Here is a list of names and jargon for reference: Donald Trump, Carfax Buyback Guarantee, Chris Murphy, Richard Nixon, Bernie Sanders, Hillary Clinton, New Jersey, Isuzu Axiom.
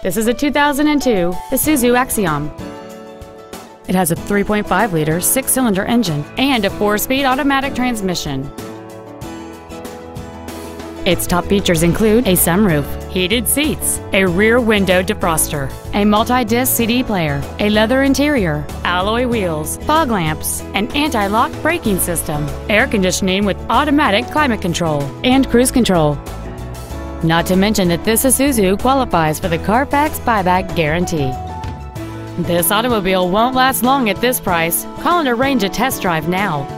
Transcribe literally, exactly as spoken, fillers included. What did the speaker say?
This is a two thousand two Isuzu Axiom. It has a three point five liter six-cylinder engine and a four-speed automatic transmission. Its top features include a sunroof, heated seats, a rear window defroster, a multi-disc C D player, a leather interior, alloy wheels, fog lamps, an anti-lock braking system, air conditioning with automatic climate control, and cruise control. Not to mention that this Isuzu qualifies for the Carfax Buyback Guarantee. This automobile won't last long at this price. Call and arrange a test drive now.